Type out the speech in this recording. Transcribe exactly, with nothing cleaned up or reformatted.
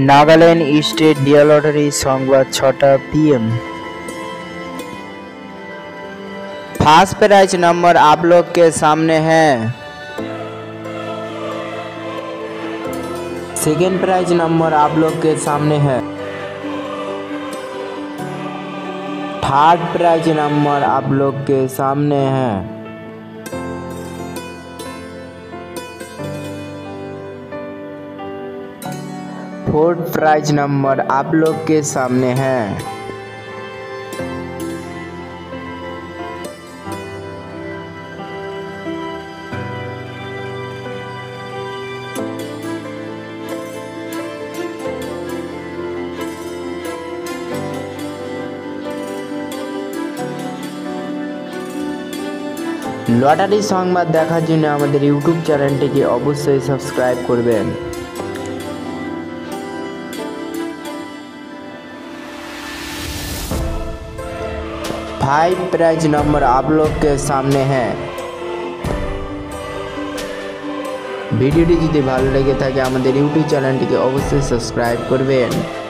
Nagaland state dear lottery Sambad छह P M. First prize number आप लोग के सामने है। सेकेंड प्राइज नंबर आप लोग के सामने है। थर्ड प्राइज नंबर आप लोग के सामने है। फोर्थ प्राइज नंबर आप लोग के सामने है। लॉटरी সংবাদ देखार জন্য আমাদের ইউটিউব চ্যানেলটিকে অবশ্যই সাবস্ক্রাইব করবেন। फाइव प्राइज नंबर आप लोग के सामने है। ভিডিওটি যদি ভালো লাগে থাকে আমাদের ইউটিউব চ্যানেলটিকে অবশ্যই সাবস্ক্রাইব করবেন।